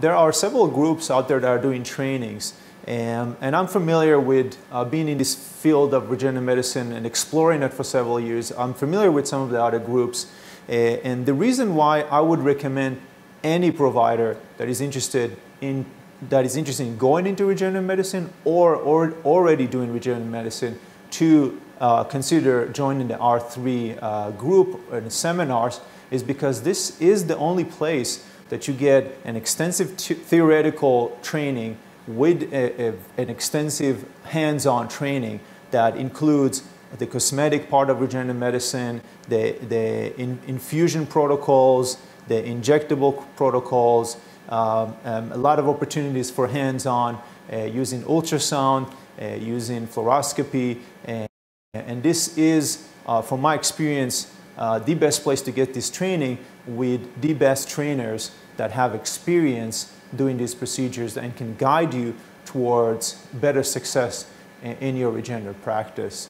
there are several groups out there that are doing trainings, and I'm familiar with being in this field of regenerative medicine and exploring it for several years. I'm familiar with some of the other groups, and the reason why I would recommend any provider that is interested in going into regenerative medicine or already doing regenerative medicine to consider joining the R3 group and seminars is because this is the only place that you get an extensive theoretical training with an extensive hands-on training that includes the cosmetic part of regenerative medicine, the infusion protocols, the injectable protocols, a lot of opportunities for hands-on using ultrasound, using fluoroscopy, and this is, from my experience, the best place to get this training with the best trainers that have experience doing these procedures and can guide you towards better success in your regenerative practice.